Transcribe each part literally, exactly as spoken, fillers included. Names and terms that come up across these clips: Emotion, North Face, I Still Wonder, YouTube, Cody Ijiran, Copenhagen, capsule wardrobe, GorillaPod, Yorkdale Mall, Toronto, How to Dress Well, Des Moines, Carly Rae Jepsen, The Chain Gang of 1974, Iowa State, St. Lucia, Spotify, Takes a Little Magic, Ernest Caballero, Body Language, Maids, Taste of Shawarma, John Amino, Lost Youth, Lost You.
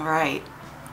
All right,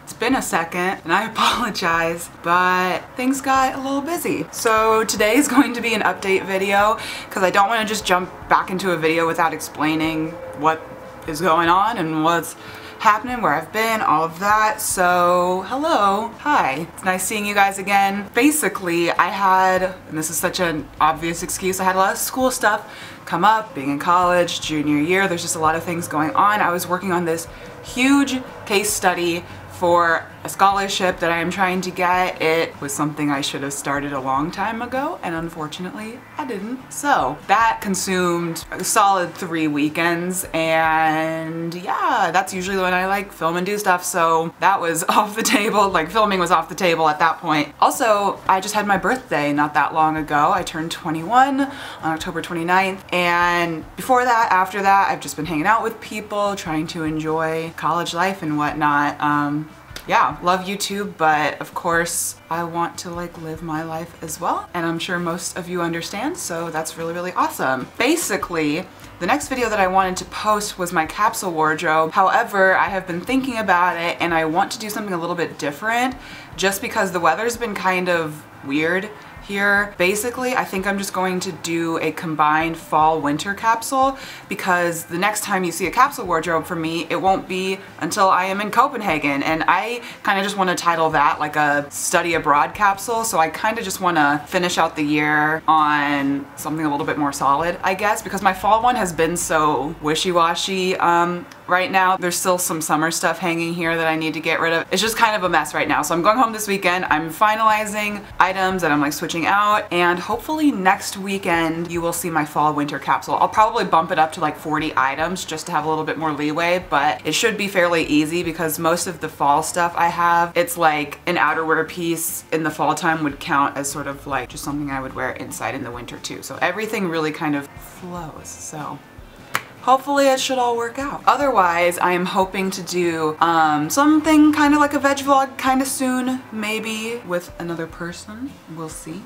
it's been a second and I apologize, but things got a little busy. So today is going to be an update video because I don't want to just jump back into a video without explaining what is going on and what's happening, where I've been, all of that. So hello, hi, it's nice seeing you guys again. Basically I had, and this is such an obvious excuse, I had a lot of school stuff come up, being in college, junior year, there's just a lot of things going on. I was working on this huge case study for a scholarship that I am trying to get. It was something I should have started a long time ago, and unfortunately I didn't. So that consumed a solid three weekends, and yeah, that's usually when I like film and do stuff, so that was off the table. Like filming was off the table at that point. Also, I just had my birthday not that long ago. I turned twenty-one on October twenty-ninth, and before that, after that, I've just been hanging out with people, trying to enjoy college life and whatnot. Um, Yeah, love YouTube, but of course I want to like live my life as well, and I'm sure most of you understand, so that's really, really awesome. Basically, the next video that I wanted to post was my capsule wardrobe. However, I have been thinking about it and I want to do something a little bit different just because the weather's been kind of weird here. Basically, I think I'm just going to do a combined fall-winter capsule because the next time you see a capsule wardrobe from me, it won't be until I am in Copenhagen, and I kind of just want to title that like a study abroad capsule, so I kind of just want to finish out the year on something a little bit more solid, I guess, because my fall one has been so wishy-washy. Um, right now, there's still some summer stuff hanging here that I need to get rid of. It's just kind of a mess right now, so I'm going home this weekend. I'm finalizing items and I'm like switching out, and hopefully next weekend you will see my fall winter capsule. I'll probably bump it up to like forty items just to have a little bit more leeway, but it should be fairly easy because most of the fall stuff I have, it's like an outerwear piece in the fall time would count as sort of like just something I would wear inside in the winter too. So everything really kind of flows, so hopefully it should all work out. Otherwise, I am hoping to do um, something kind of like a veg vlog kind of soon, maybe with another person, we'll see.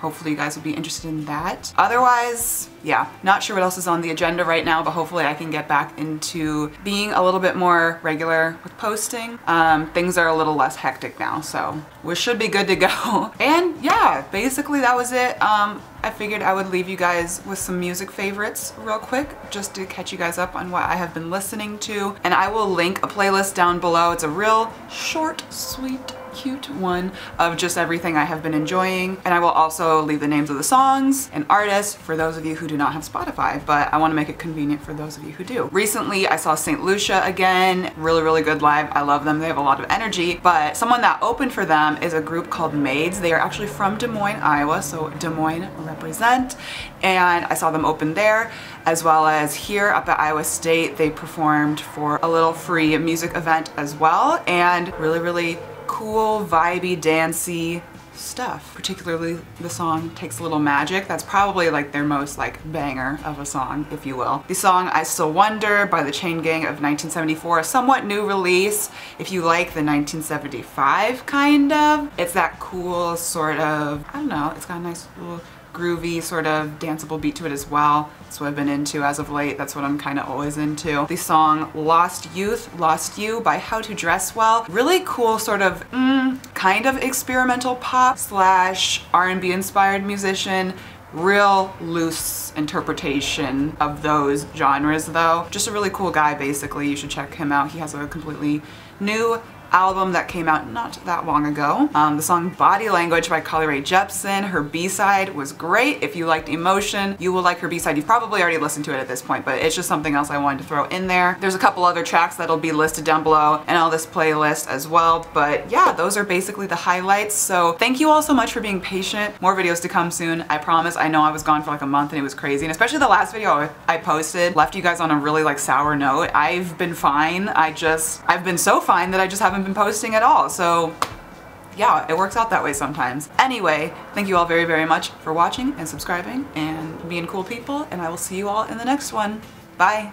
Hopefully you guys will be interested in that. Otherwise, yeah, not sure what else is on the agenda right now, but hopefully I can get back into being a little bit more regular with posting. Um, things are a little less hectic now, so we should be good to go. And yeah, basically that was it. Um, I figured I would leave you guys with some music favorites real quick just to catch you guys up on what I have been listening to, and I will link a playlist down below. It's a real short, sweet, cute one of just everything I have been enjoying, and I will also leave the names of the songs and artists for those of you who do not have Spotify, but I want to make it convenient for those of you who do. Recently I saw Saint Lucia again, really really good live. I love them, they have a lot of energy, but someone that opened for them is a group called Maids. They are actually from Des Moines, Iowa, so Des Moines represent, and I saw them open there as well as here up at Iowa State. They performed for a little free music event as well, and really really cool, vibey, dancey stuff, particularly the song Takes a Little Magic. That's probably like their most like banger of a song, if you will. The song I Still Wonder by the Chain Gang of nineteen seventy-four, a somewhat new release if you like the nineteen seventy-five kind of. It's that cool sort of, I don't know, it's got a nice little groovy sort of danceable beat to it as well. That's what I've been into as of late. That's what I'm kind of always into. The song Lost Youth, Lost You by How to Dress Well. Really cool sort of mm, kind of experimental pop slash R and B inspired musician. Real loose interpretation of those genres though. Just a really cool guy basically. You should check him out. He has a completely new album that came out not that long ago. Um, the song Body Language by Carly Rae Jepsen, her B-side was great. If you liked Emotion, you will like her B-side. You've probably already listened to it at this point, but it's just something else I wanted to throw in there. There's a couple other tracks that'll be listed down below and all this playlist as well, but yeah, those are basically the highlights. So thank you all so much for being patient. More videos to come soon, I promise. I know I was gone for like a month and it was crazy, and especially the last video I posted left you guys on a really like sour note. I've been fine. I just, I've been so fine that I just haven't been posting at all, so yeah, it works out that way sometimes. Anyway, thank you all very very much for watching and subscribing and being cool people, and I will see you all in the next one. Bye.